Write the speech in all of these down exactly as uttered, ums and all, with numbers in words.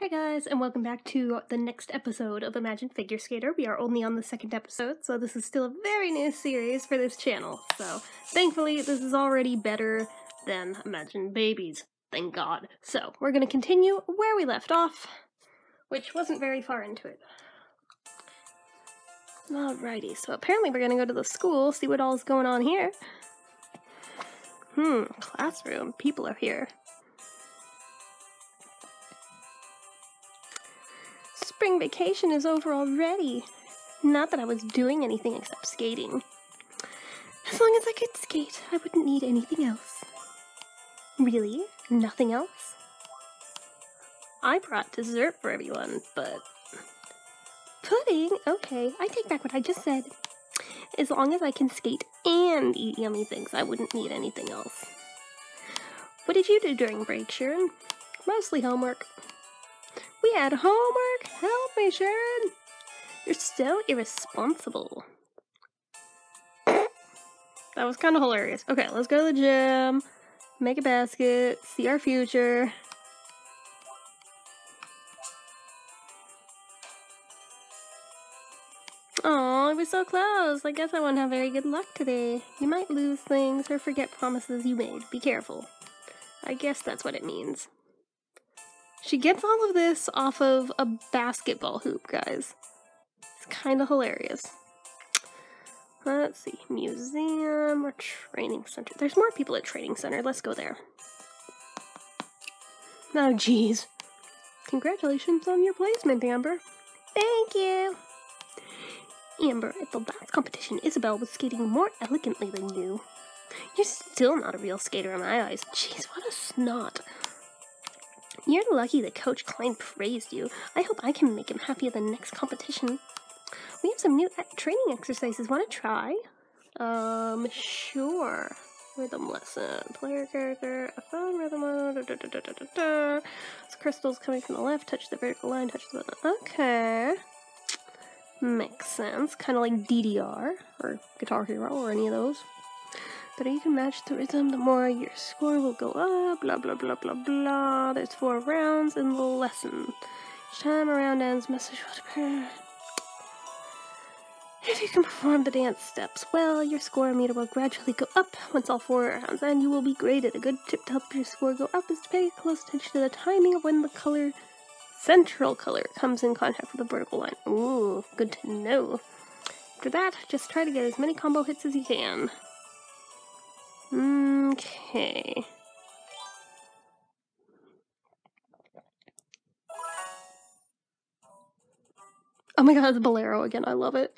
Hey guys, and welcome back to the next episode of Imagine Figure Skater. We are only on the second episode, so this is still a very new series for this channel. So, thankfully, this is already better than Imagine Babies. Thank God. So, we're gonna continue where we left off, which wasn't very far into it. Alrighty, so apparently we're gonna go to the school, see what all's going on here. Hmm, classroom. People are here. Spring vacation is over already. Not that I was doing anything except skating. As long as I could skate, I wouldn't need anything else. Really? Nothing else? I brought dessert for everyone, but... Pudding? Okay, I take back what I just said. As long as I can skate and eat yummy things, I wouldn't need anything else. What did you do during break, Sharon? Mostly homework. We had homework! Help me, Sharon! You're so irresponsible. That was kind of hilarious. Okay, let's go to the gym, make a basket, see our future. Aw, I was so close. I guess I won't have very good luck today. You might lose things or forget promises you made. Be careful. I guess that's what it means. She gets all of this off of a basketball hoop, guys. It's kind of hilarious. Let's see. Museum or training center. There's more people at training center. Let's go there. Oh, geez. Congratulations on your placement, Amber. Thank you. Amber, at the last competition, Isabel was skating more elegantly than you. You're still not a real skater in my eyes. Jeez, what a snot. You're lucky that Coach Klein praised you. I hope I can make him happy at the next competition. We have some new e- training exercises. Want to try? Um, sure. Rhythm lesson. Player character. A phone rhythm. Da, da, da, da, da, da. It's crystals coming from the left. Touch the vertical line. Touch the button. Okay. Makes sense. Kind of like D D R or Guitar Hero or any of those. But you can match the rhythm, the more your score will go up, blah blah blah blah blah. There's four rounds in the lesson. Each time a round ends, message will appear. If you can perform the dance steps well, your score meter will gradually go up. Once all four rounds end, you will be graded. A good tip to help your score go up is to pay close attention to the timing of when the color, central color, comes in contact with the vertical line. Ooh, good to know. After that, just try to get as many combo hits as you can. Okay. Oh my god, it's Bolero again. I love it.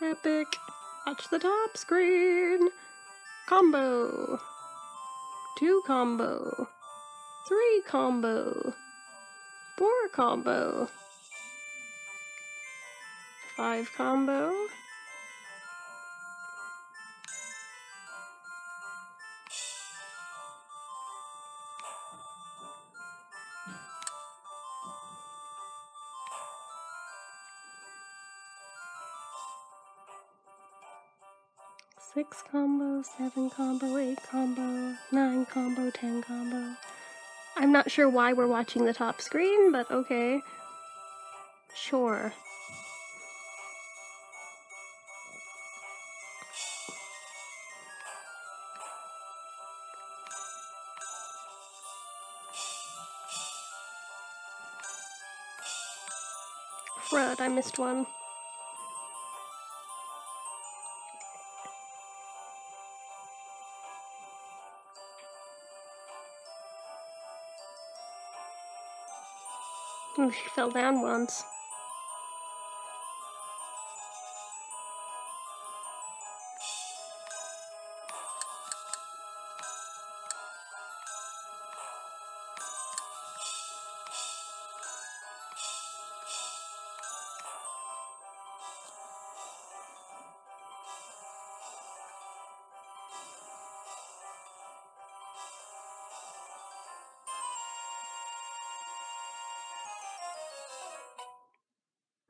Epic. Watch the top screen. Combo. Two combo. Three combo, four combo, five combo, six combo, seven combo, eight combo, nine combo, ten combo. I'm not sure why we're watching the top screen, but okay. Sure. Crud, I missed one. Oh, she fell down once.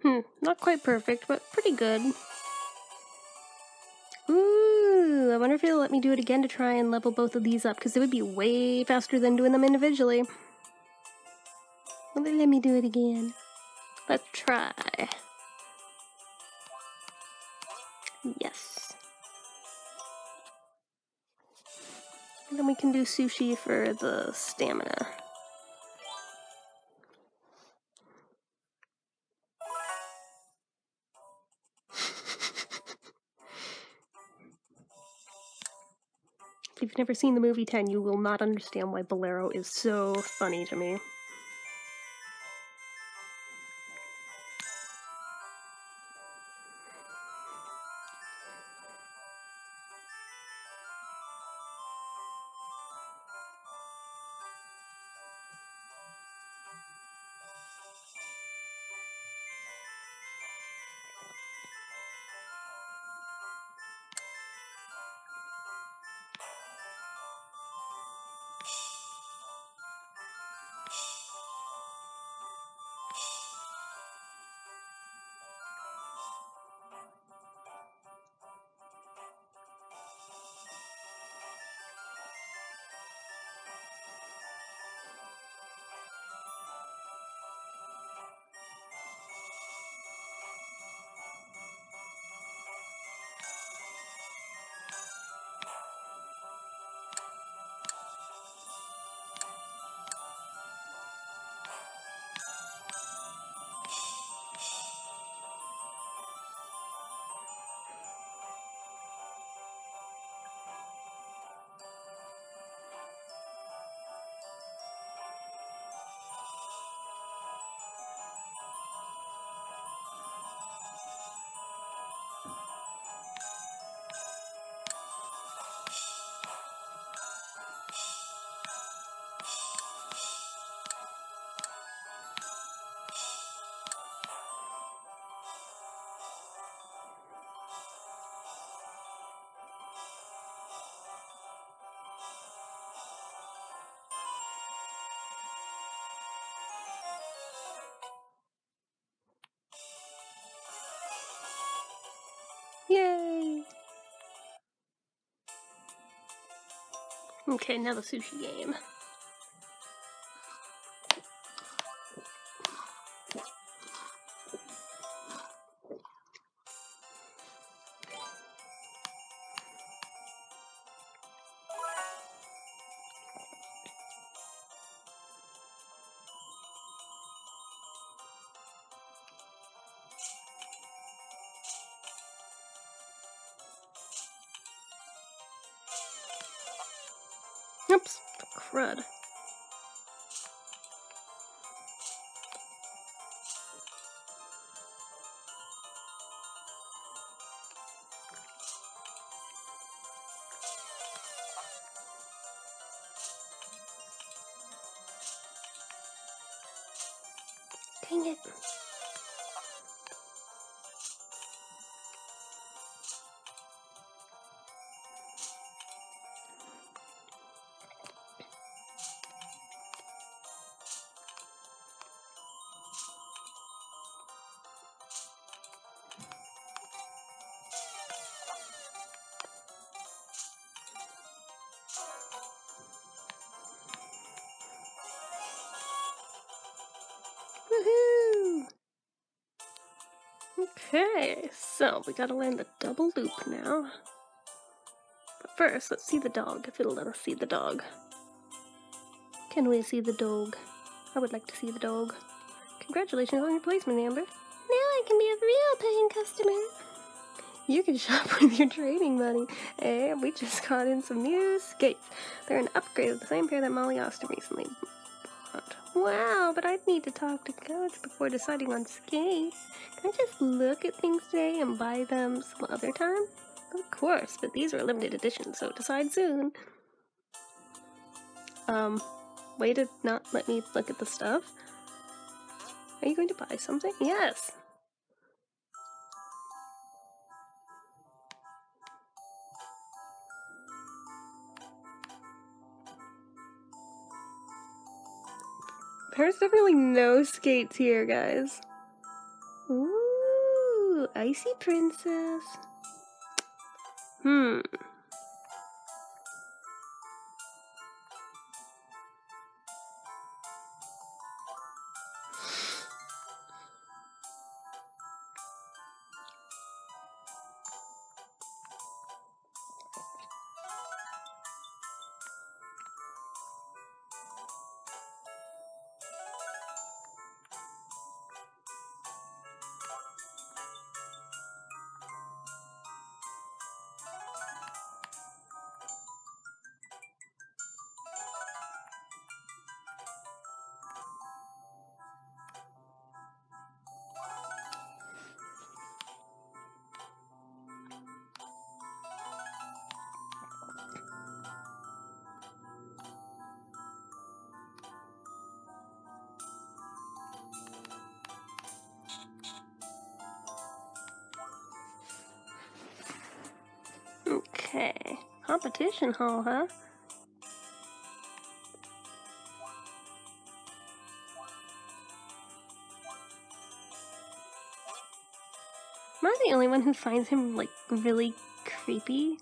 Hmm, not quite perfect, but pretty good. Ooh, I wonder if it'll let me do it again to try and level both of these up, because it would be way faster than doing them individually. Will they let me do it again? Let's try. Yes. And then we can do sushi for the stamina. If you've never seen the movie ten, you will not understand why Bolero is so funny to me. Yay! Okay, now the sushi game. Oops, crud. Dang it. Okay, so we gotta land the double loop now. But first, let's see the dog, if it'll let us see the dog. Can we see the dog? I would like to see the dog. Congratulations on your placement, Amber. Now I can be a real paying customer. You can shop with your trading money. And we just got in some new skates. They're an upgrade of the same pair that Molly Austin recently bought. Wow, but I'd need to talk to Coach before deciding on skates. Can I just look at things today and buy them some other time? Of course, but these are a limited edition, so decide soon. Um, way to not let me look at the stuff. Are you going to buy something? Yes! There's definitely no skates here, guys. Ooh. Icy Princess. Hmm. Okay, competition hall, huh? Am I the only one who finds him, like, really creepy?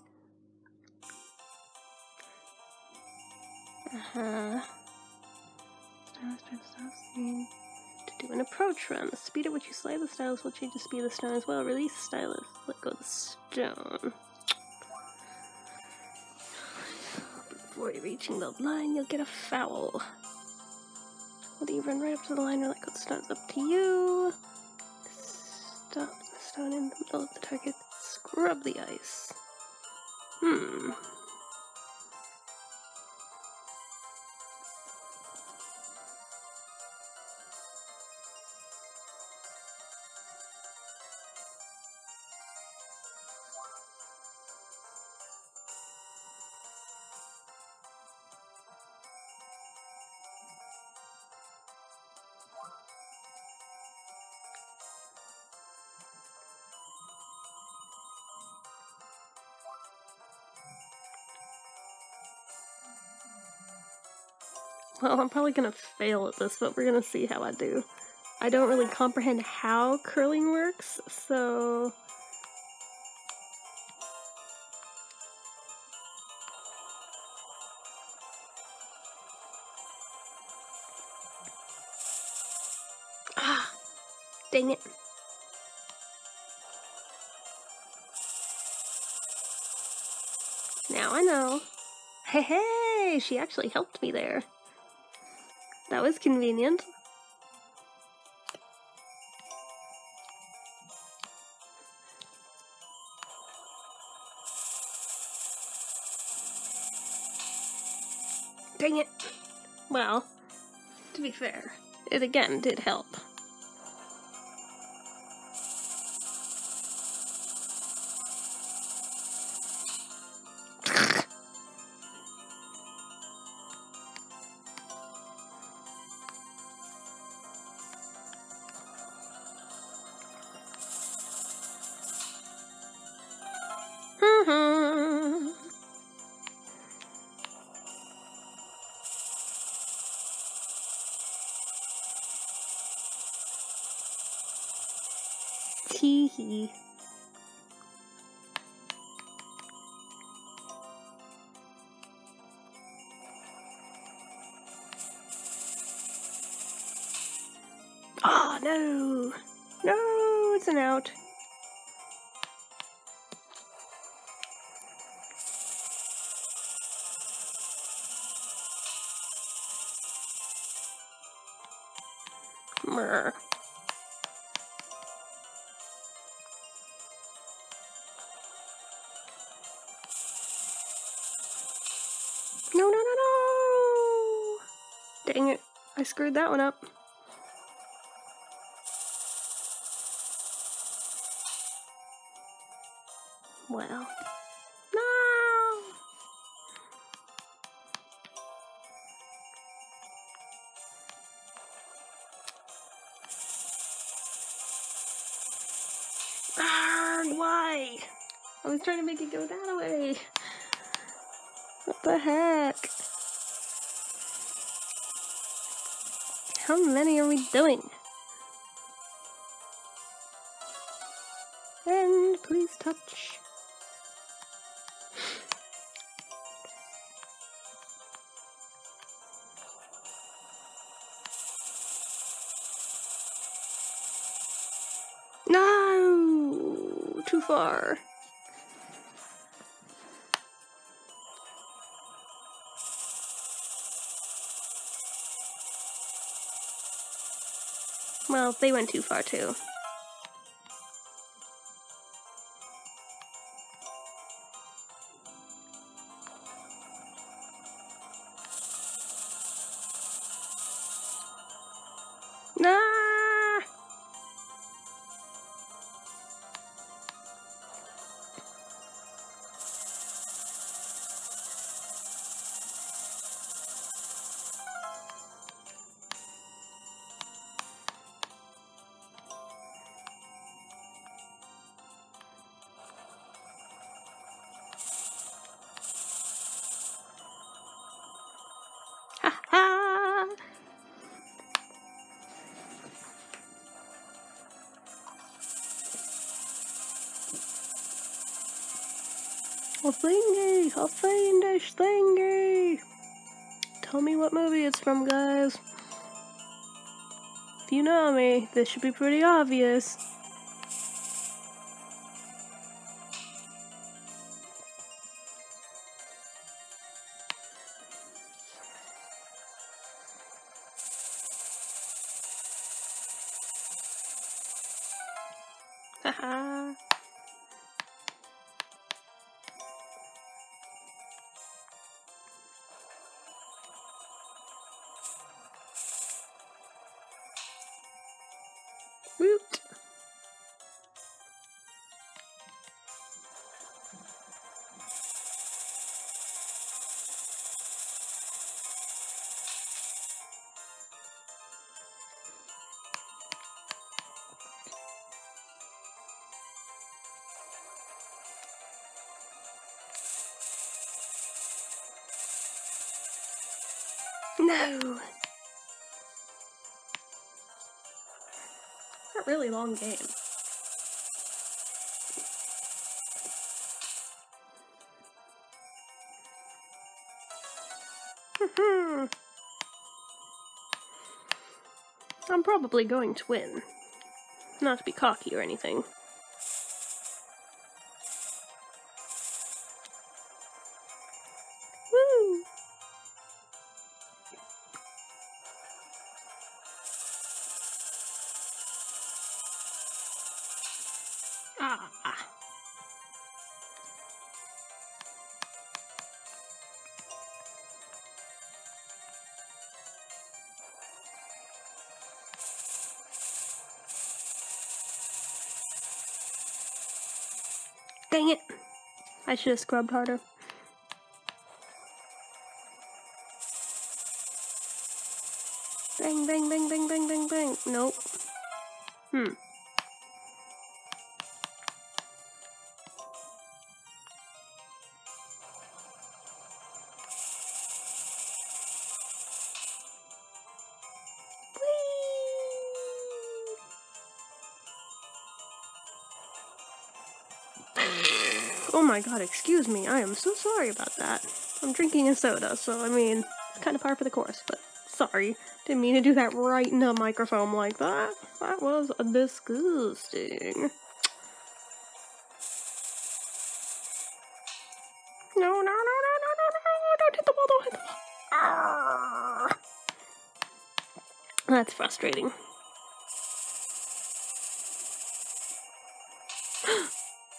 Uh-huh. Stars, stars, stars, to do an approach run. The speed at which you slide the stylus will change the speed of the stone as well. Release stylus. Let go of the stone. Before you're reaching the line, you'll get a foul. Whether you run right up to the line or let go of the stone, it's up to you. Stop the stone in the middle of the target. Scrub the ice. Hmm. Well, I'm probably gonna fail at this, but we're gonna see how I do. I don't really comprehend how curling works, so... Ah! Dang it. Now I know. Hey, hey! She actually helped me there. That was convenient. Dang it! Well, to be fair, it again did help. Tee hee. Oh no! No, it's an out. Murr. No, no, no, no! Dang it, I screwed that one up. Well. No! Arrgh, why? I was trying to make it go that way. What the heck? How many are we doing? and please touch. No, too far. Well, they went too far too. A thingy, a fiendish thingy. Tell me what movie it's from, guys. If you know me, this should be pretty obvious. Haha. Woot! No! Really long game. I'm probably going to win. Not to be cocky or anything. Dang it! I should have scrubbed harder. Bang, bang, bang, bang, bang, bang, bang. Nope. Hmm. Oh my god, excuse me, I am so sorry about that. I'm drinking a soda, so I mean, it's kind of par for the course, but sorry. Didn't mean to do that right in the microphone like that. That was disgusting. No, no, no, no, no, no, no, don't hit the ball, don't hit the ball. Arrgh. That's frustrating.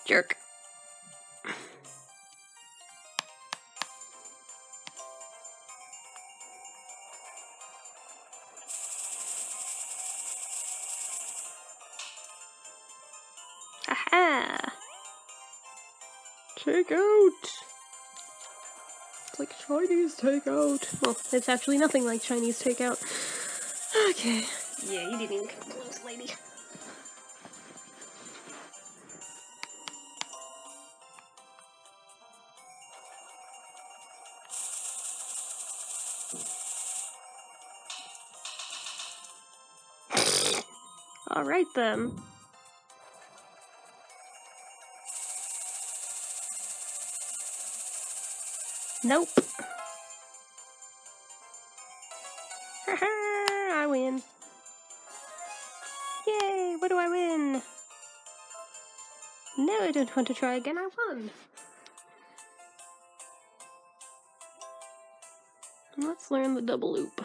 Jerk. Takeout! It's like Chinese takeout. Well, it's actually nothing like Chinese takeout. Okay. Yeah, you didn't even come close, lady. Alright then. Nope. Haha, I win. Yay, what do I win? No, I don't want to try again, I won. Let's learn the double loop.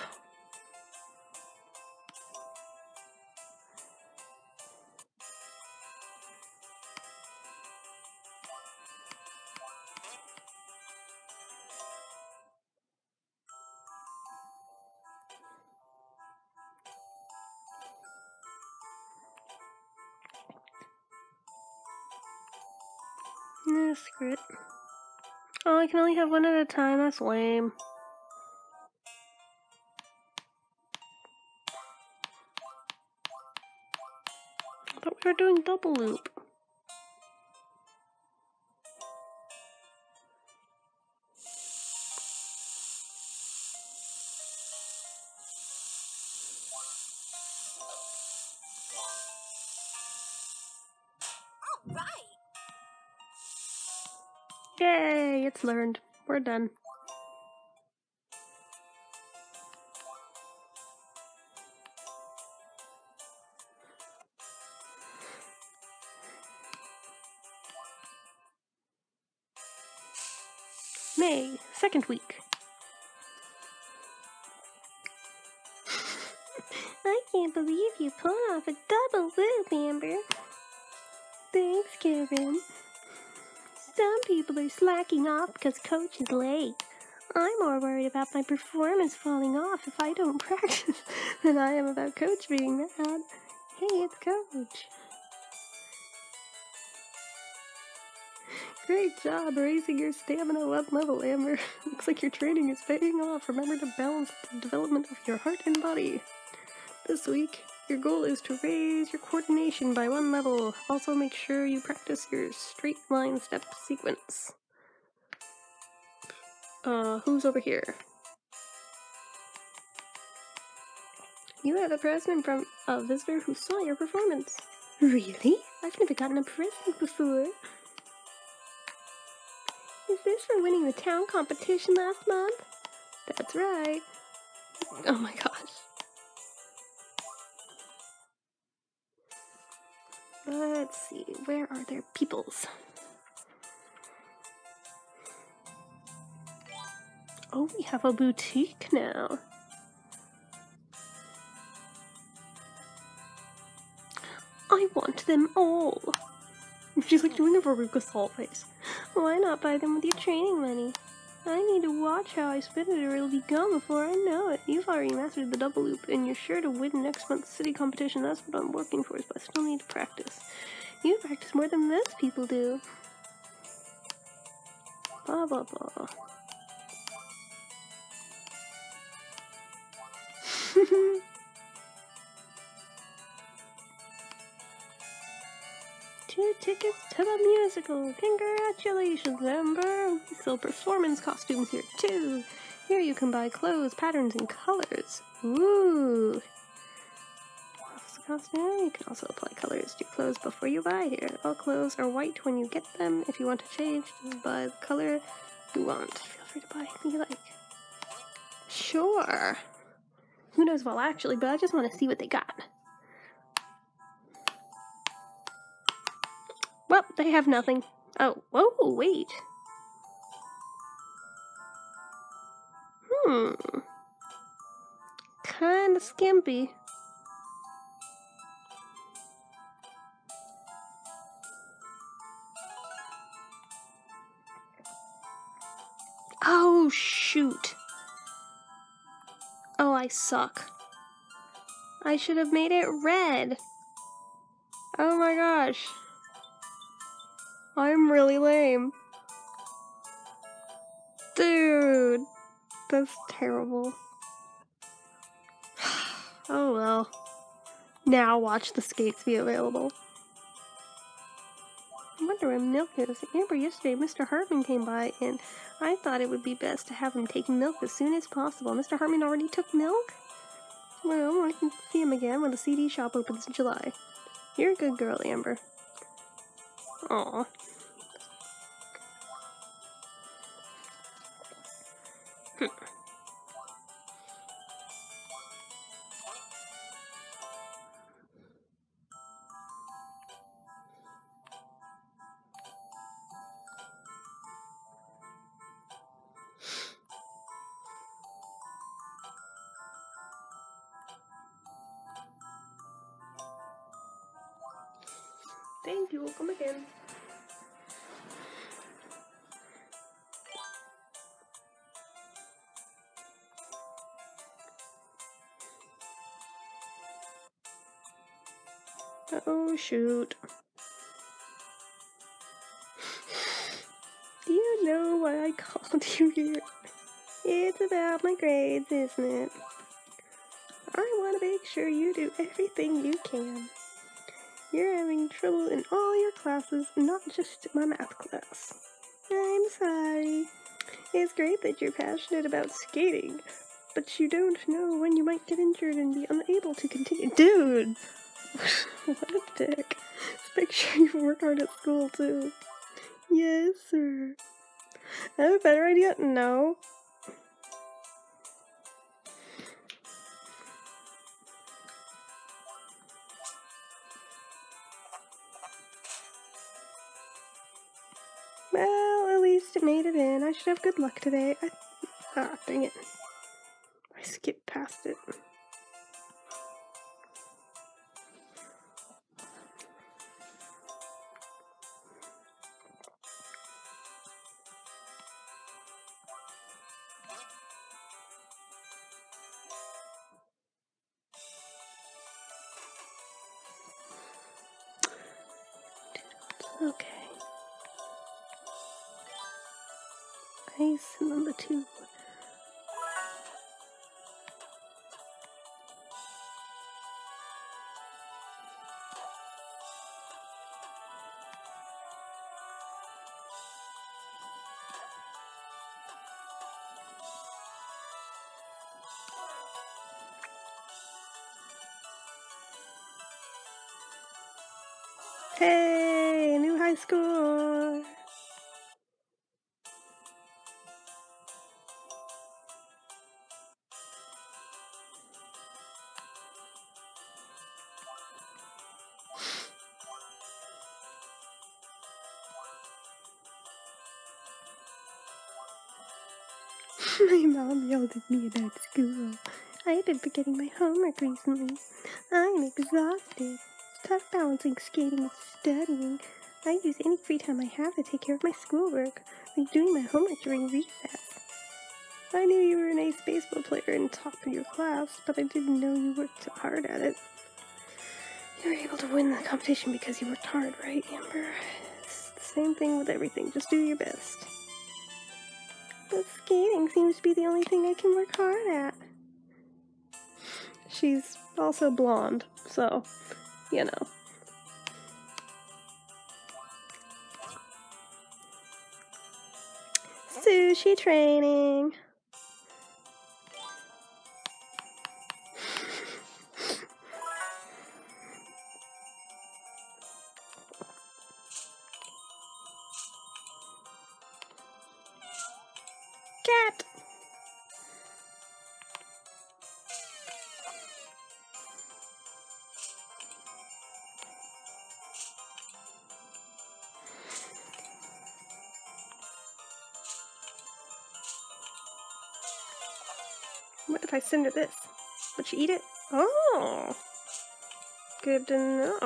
No, screw it. Oh, I can only have one at a time, that's lame. But we were doing double loop. Yay, it's learned. We're done. May, second week. I can't believe you pulled off a double loop, Amber. Thanks, Karen. Some people are slacking off because coach is late. I'm more worried about my performance falling off if I don't practice than I am about coach being mad. Hey, it's coach. Great job raising your stamina up level, Amber. Looks like your training is paying off. Remember to balance the development of your heart and body. This week, your goal is to raise your coordination by one level. Also, make sure you practice your straight line step sequence. Uh, who's over here? You have a present from a visitor who saw your performance. Really? I've never gotten a present before. Is this for winning the town competition last month? That's right. Oh my gosh. Let's see, where are their peoples? Oh, we have a boutique now. I want them all. She's like doing a Veruca Salt face. Why not buy them with your training money? I need to watch how I spend it or it'll be gone before I know it. You've already mastered the double loop, and you're sure to win next month's city competition. That's what I'm working for, but I still need to practice. You practice more than most people do. Blah, blah, blah. Two tickets to the musical! Congratulations, Amber! We sell performance costumes here, too! Here you can buy clothes, patterns, and colors. Ooh! Costume. You can also apply colors to clothes before you buy here. All clothes are white when you get them. If you want to change, just buy the color you want. Feel free to buy anything you like. Sure! Who knows if I'll actually, but I just want to see what they got. Well, they have nothing. Oh, whoa, wait. Hmm. Kinda skimpy. Oh, shoot. Oh, I suck. I should have made it red. Oh my gosh. I'm really lame. Dude, that's terrible. Oh well. Now watch the skates be available. I wonder where milk is. I remember yesterday Mister Hartman came by and I thought it would be best to have him take milk as soon as possible. Mister Hartman already took milk? Well, I can see him again when the C D shop opens in July. You're a good girl, Amber. Aww. Thank you, come again. Oh shoot. Do you know why I called you here? It's about my grades, isn't it? I want to make sure you do everything you can. You're having trouble in all your classes, not just my math class. I'm sorry. It's great that you're passionate about skating, but you don't know when you might get injured and be unable to continue. Dude! What a dick. Make sure you work hard at school, too. Yes, sir. I have a better idea? No. Well, at least it made it in. I should have good luck today. I... Ah, dang it. I skipped past it. Okay. Ice number two. Hey! Score. My mom yelled at me about school. I've been forgetting my homework recently. I'm exhausted. It's tough balancing skating and studying. I use any free time I have to take care of my schoolwork, like doing my homework during recess. I knew you were an ace baseball player and top of your class, but I didn't know you worked so hard at it. You were able to win the competition because you worked hard, right, Amber? It's the same thing with everything, just do your best. But skating seems to be the only thing I can work hard at. She's also blonde, so, you know. Sushi training. Cat. What if I send her this? Would she eat it? Oh! Good to know.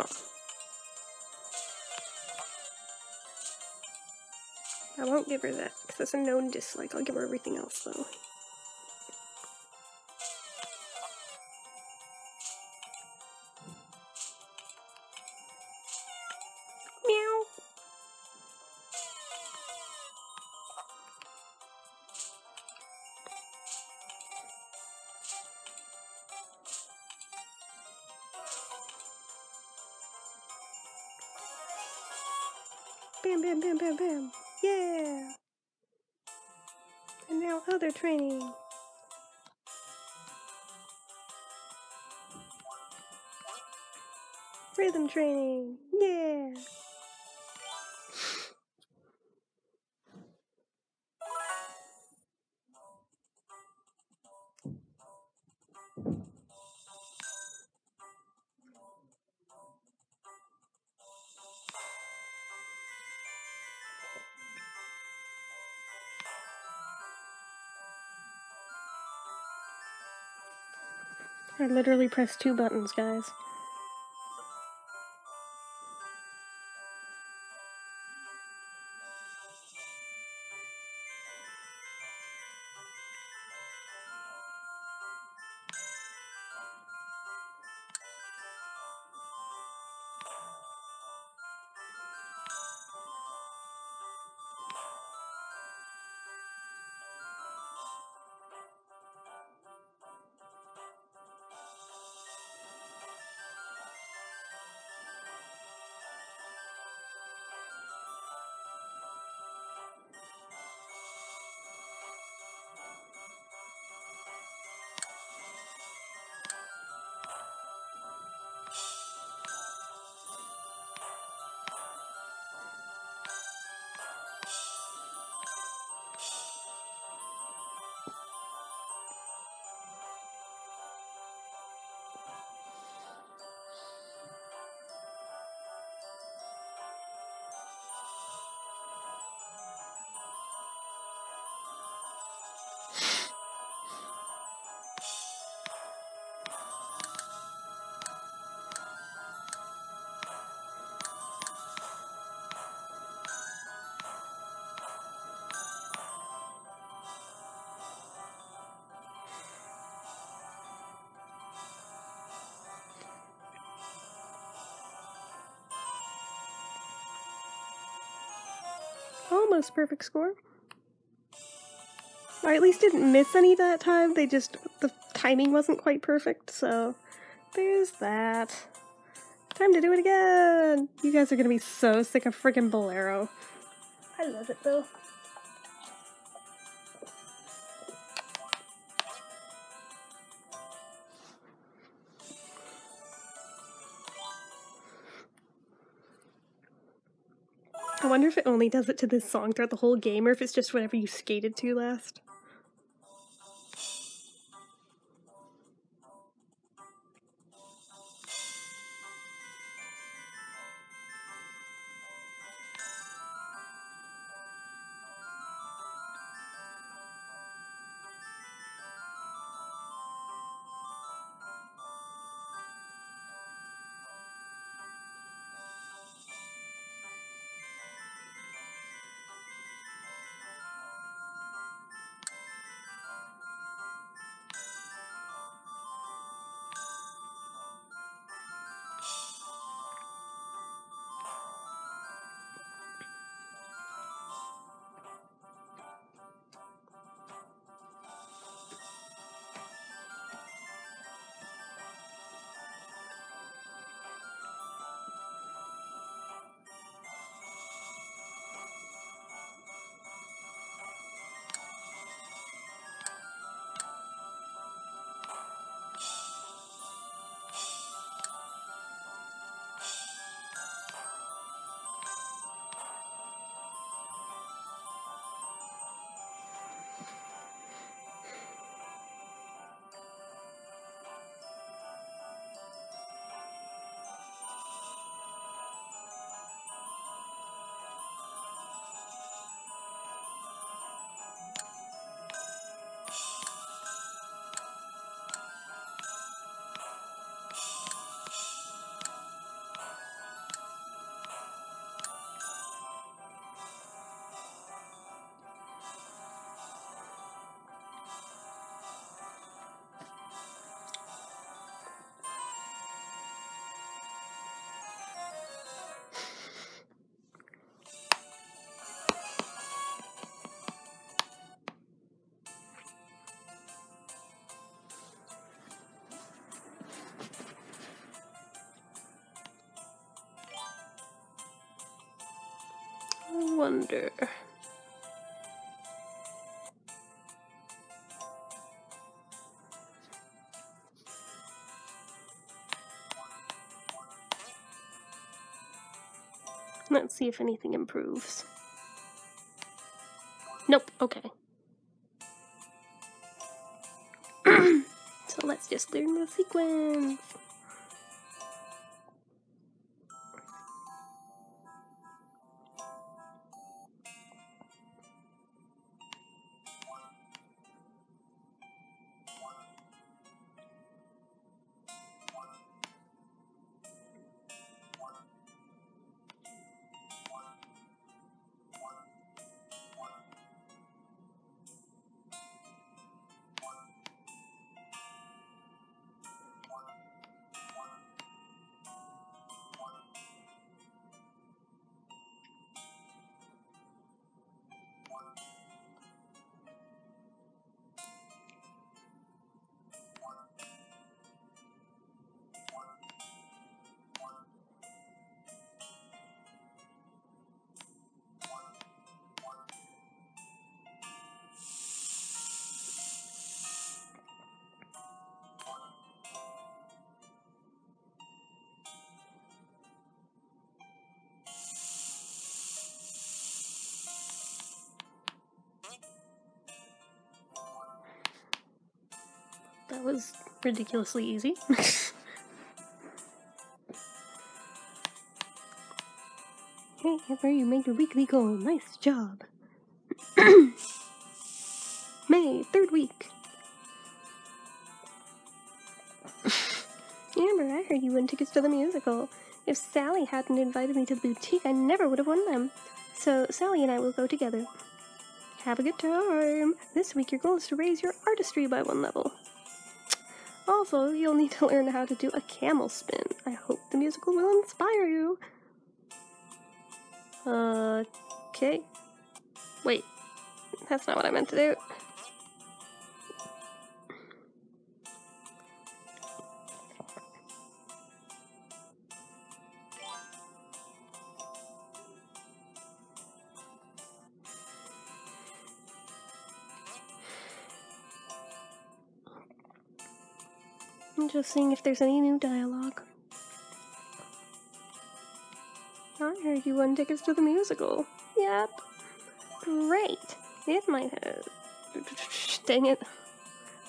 I won't give her that, because that's a known dislike. I'll give her everything else, though. Bam, bam, bam, bam, bam. Yeah! And now other training. Rhythm training. Yeah! I literally pressed two buttons, guys. Almost perfect score. I at least didn't miss any that time, they just, the timing wasn't quite perfect, so there's that. Time to do it again! You guys are gonna be so sick of friggin' Bolero. I love it though. I wonder if it only does it to this song throughout the whole game, or if it's just whatever you skated to last. Wonder. Let's see if anything improves. Nope, okay. So let's just learn the sequence. That was ridiculously easy. Hey, Amber, you made your weekly goal. Nice job. May, third week. Amber, I heard you won tickets to the musical. If Sally hadn't invited me to the boutique, I never would have won them. So Sally and I will go together. Have a good time. This week your goal is to raise your artistry by one level. Also, you'll need to learn how to do a camel spin. I hope the musical will inspire you. Uh, okay. Wait, that's not what I meant to do. I'm just seeing if there's any new dialogue. I heard you won tickets to the musical. Yep. Great. It might have... Dang it.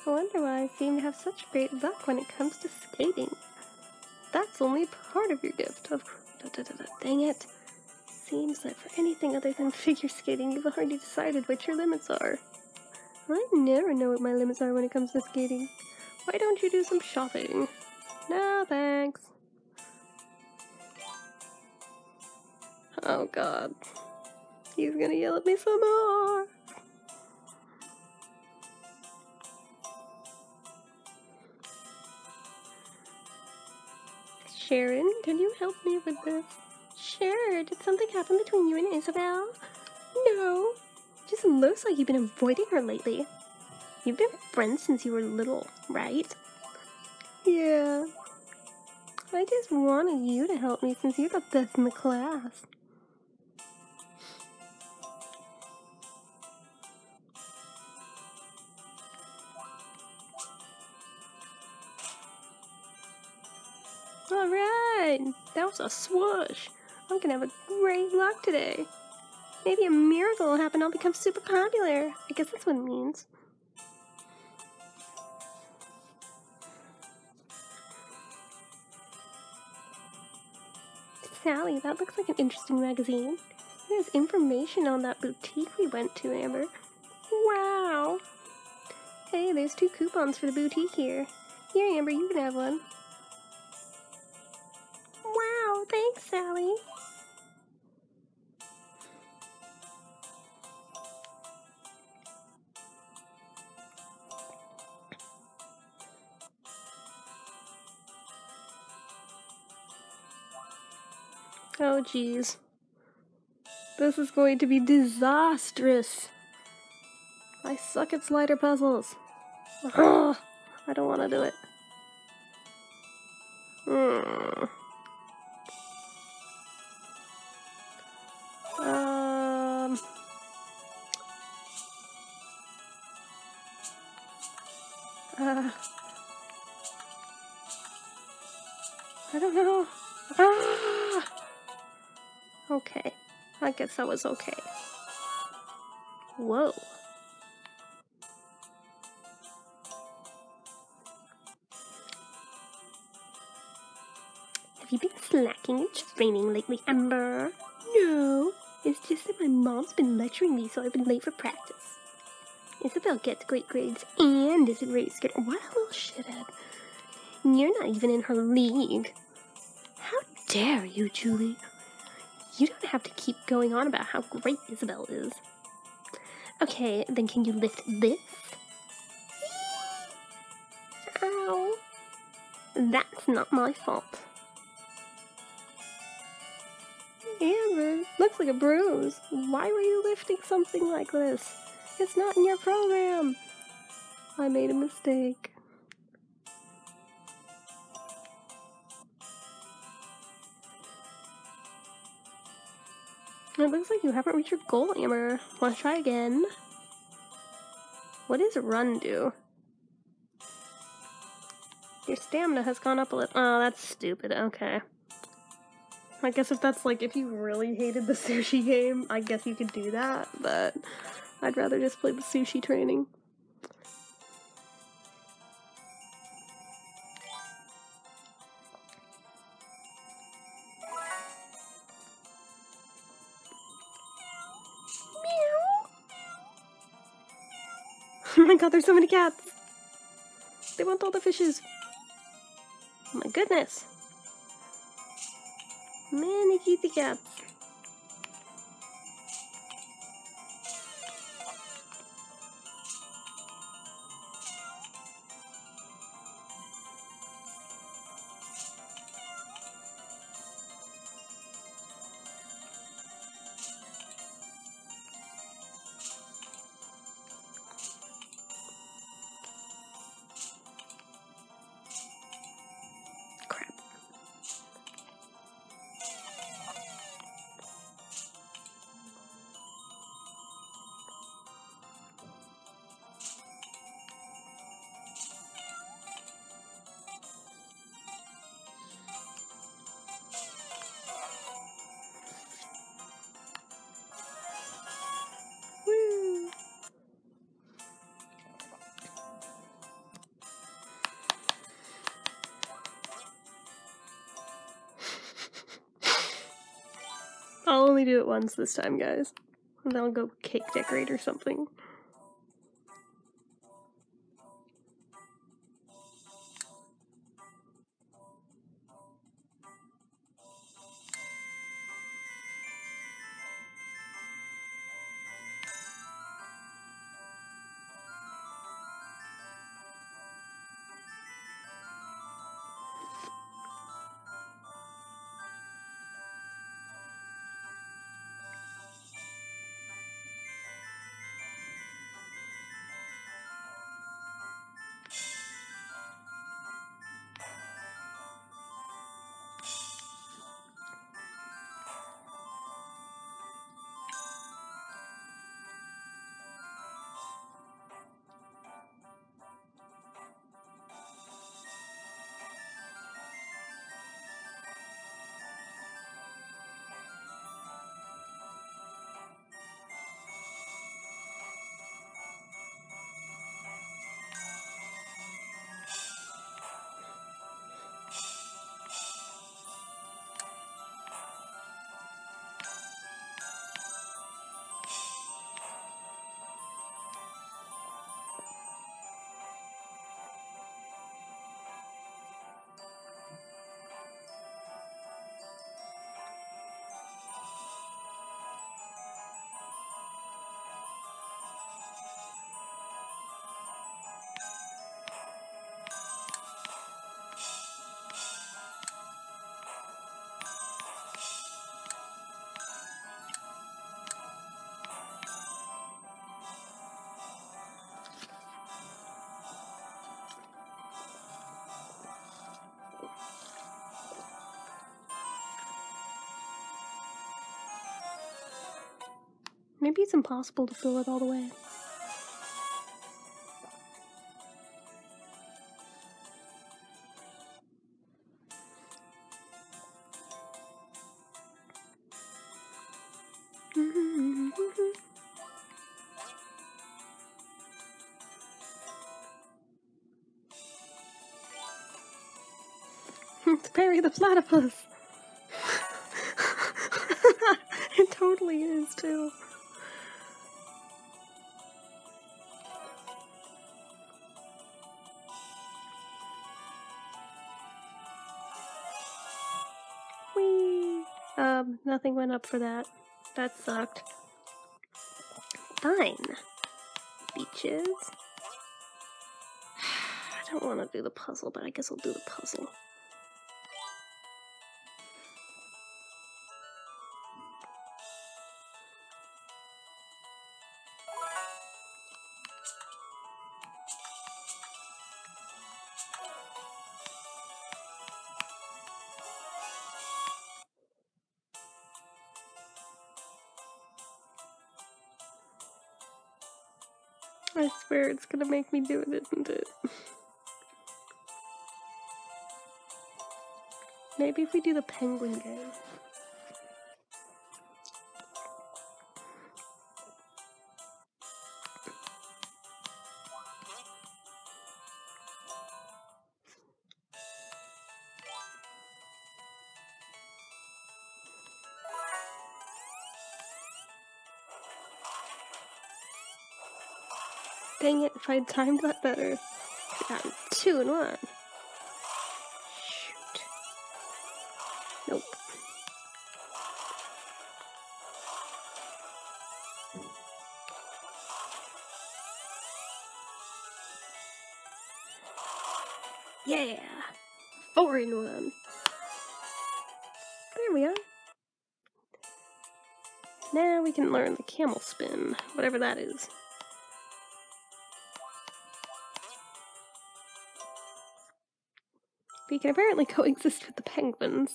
I wonder why I seem to have such great luck when it comes to skating. That's only part of your gift. Of... Dang it. Seems that for anything other than figure skating, you've already decided what your limits are. I never know what my limits are when it comes to skating. Why don't you do some shopping? No, thanks. Oh god. He's gonna yell at me some more! Sharon, can you help me with this? Sure, did something happen between you and Isabel? No. Just looks like you've been avoiding her lately. You've been friends since you were little, right? Yeah. I just wanted you to help me since you're the best in the class. Alright! That was a swoosh! I'm gonna have a great luck today! Maybe a miracle will happen and I'll become super popular! I guess that's what it means. Sally, that looks like an interesting magazine. There's information on that boutique we went to, Amber. Wow! Hey, there's two coupons for the boutique here. Here, Amber, you can have one. Wow, thanks, Sally! Oh geez, this is going to be disastrous. I suck at slider puzzles. Ugh, I don't want to do it. Mm. Um. Uh. I don't know. Ah. Okay, I guess that was okay. Whoa. Have you been slacking and training lately, Amber? No, it's just that my mom's been lecturing me, so I've been late for practice. Isabel gets great grades and is a race skater. What a little shithead. You're not even in her league. How dare you, Julie? You don't have to keep going on about how great Isabel is. Okay, then can you lift this? Ow. That's not my fault. Amber, looks like a bruise. Why were you lifting something like this? It's not in your program. I made a mistake. It looks like you haven't reached your goal, Amber. Wanna try again? What does run do? Your stamina has gone up a little. Oh, that's stupid. Okay. I guess if that's like, if you really hated the sushi game, I guess you could do that, but I'd rather just play the sushi training. Oh my god, there's so many cats! They want all the fishes! Oh my goodness! Many kitty cats! only do it once this time, guys. And then I'll go cake decorate or something. Maybe it's impossible to fill it all the way. It's Perry the Platypus! It totally is, too. Nothing went up for that. That sucked. Fine. Beaches. I don't want to do the puzzle, but I guess I'll do the puzzle. I swear it's gonna make me do it, isn't it? Maybe if we do the penguin game. Dang it, if I had timed that better, I got two and one. Shoot. Nope. Yeah! Four and one. There we are. Now we can learn the camel spin, whatever that is. We can apparently coexist with the penguins.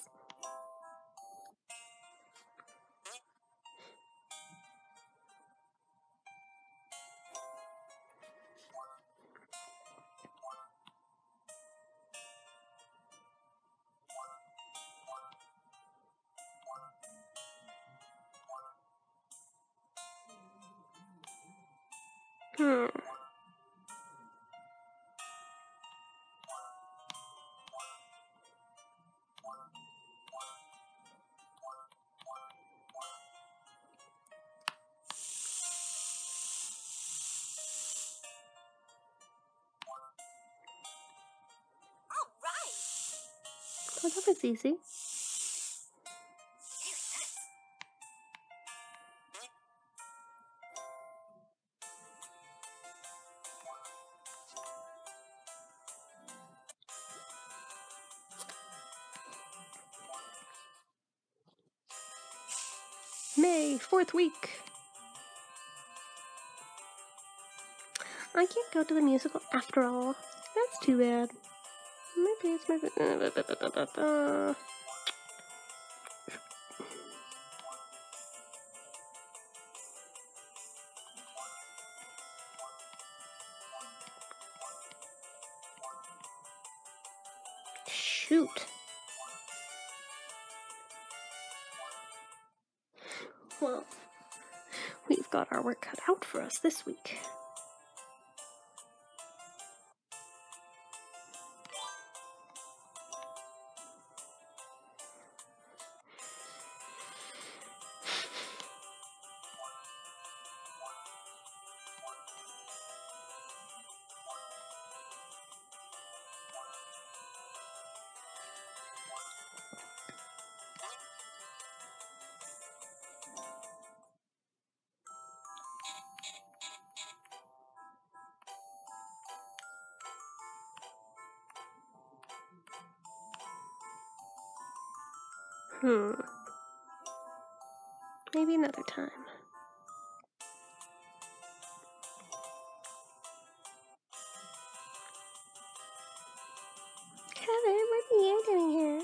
Hmm. Well, that was easy. May, fourth week. I can't go to the musical after all. That's too bad. Maybe it's maybe. Shoot. Well, we've got our work cut out for us this week. Hmm. Maybe another time. Heather, what are you doing here?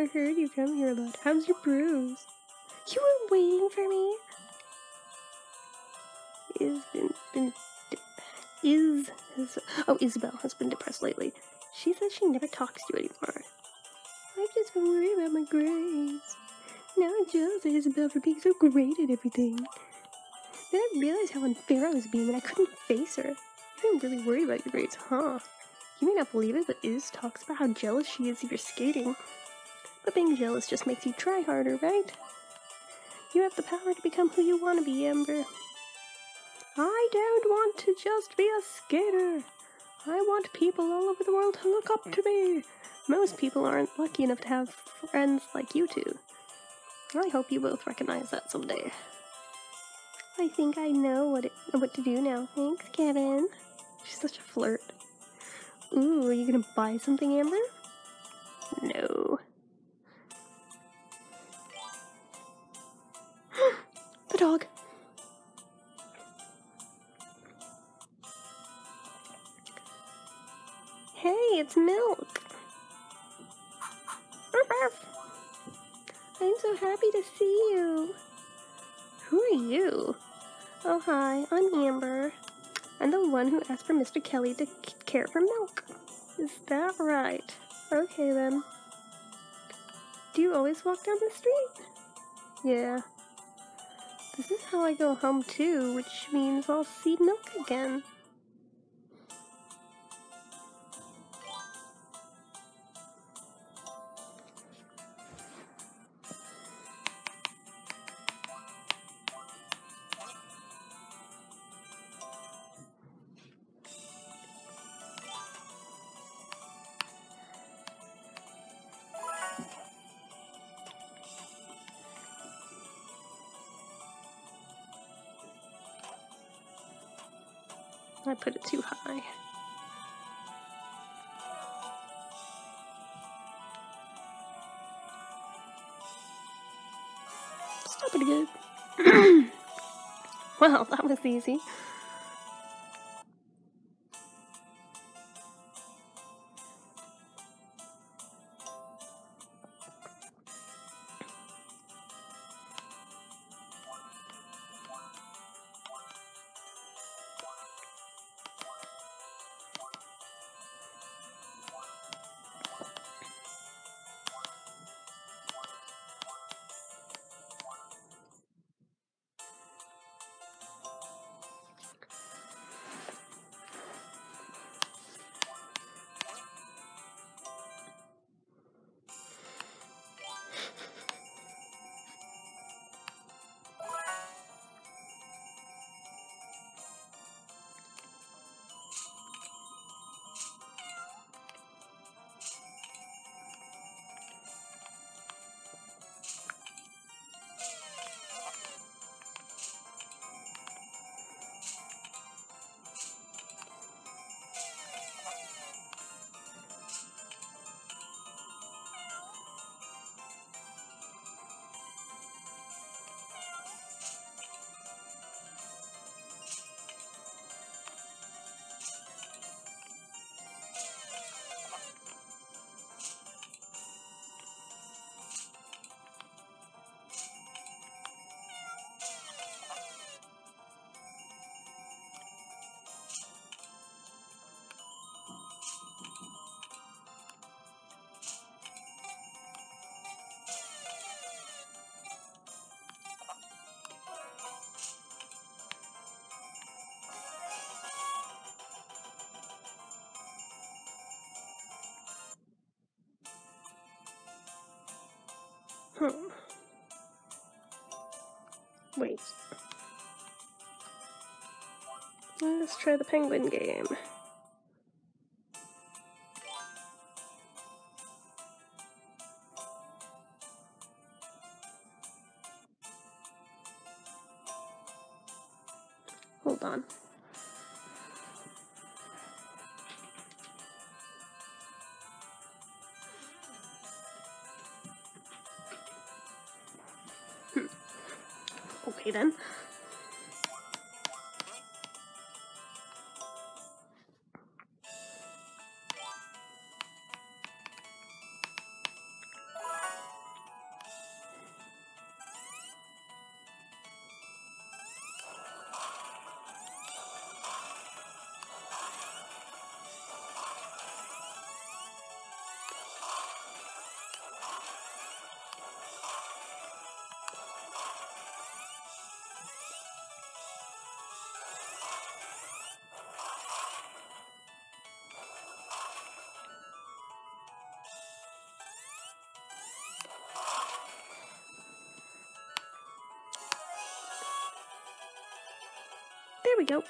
I heard you come here a lot. How's your bruise? You were waiting for me? Is been been is has, oh Isabel has been depressed lately. She says she never talks to you anymore. I've just been worried about my grades. Now I'm jealous of Isabel for being so great at everything. Then I realized how unfair I was being and I couldn't face her. You've been really worried about your grades, huh? You may not believe it, but Iz talks about how jealous she is of your skating. But being jealous just makes you try harder, right? You have the power to become who you want to be, Ember. I don't want to just be a skater. I want people all over the world to look up to me. Most people aren't lucky enough to have friends like you two. I hope you both recognize that someday. I think I know what it, what to do now. Thanks, Kevin. She's such a flirt. Ooh, are you gonna buy something, Amber? No. The dog! Hey, it's Milk! I'm so happy to see you. Who are you? Oh, hi, I'm Amber. I'm the one who asked for Mister Kelly to care for Milk. Is that right? Okay, then. Do you always walk down the street? Yeah. This is how I go home, too, which means I'll see Milk again. I put it too high. Still pretty good. Well, that was easy. home. Wait. Let's try the penguin game. Hold on. Hmm. Okay then. There we go.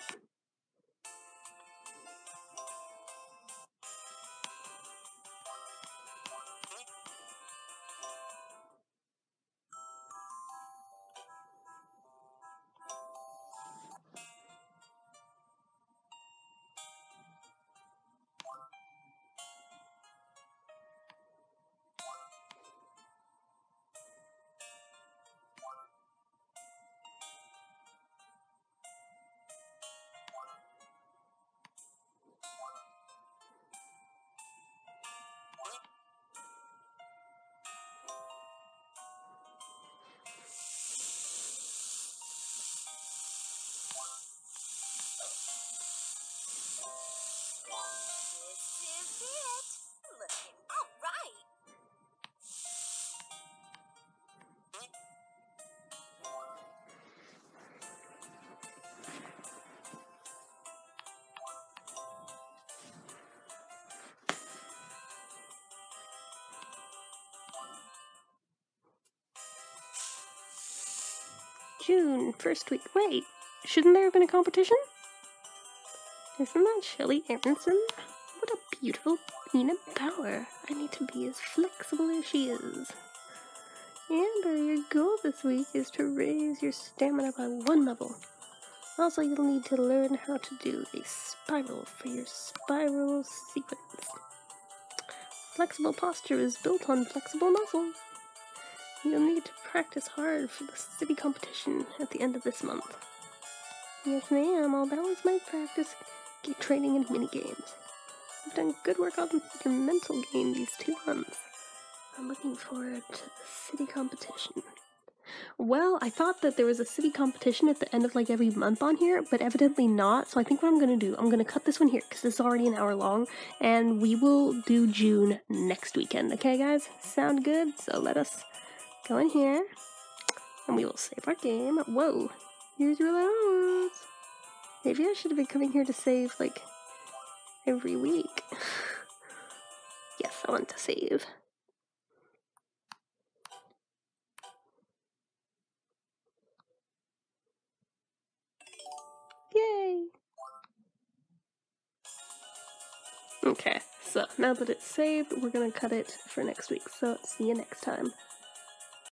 June, first week. Wait, shouldn't there have been a competition? Isn't that Shelley Anderson? What a beautiful peanut power. I need to be as flexible as she is. Amber, your goal this week is to raise your stamina by one level. Also, you'll need to learn how to do a spiral for your spiral sequence. Flexible posture is built on flexible muscles. You'll need to practice hard for the city competition at the end of this month. Yes ma'am, I'll balance my practice, keep training, and mini-games. You've done good work on your mental game these two months. I'm looking forward to the city competition. Well, I thought that there was a city competition at the end of like every month on here, but evidently not, so I think what I'm going to do, I'm going to cut this one here, because this is already an hour long, and we will do June next weekend, okay guys? Sound good? So let us... go in here, and we will save our game. Whoa, here's your loads. Maybe I should have been coming here to save, like, every week. Yes, I want to save. Yay! Okay, so now that it's saved, we're gonna cut it for next week, so see you next time.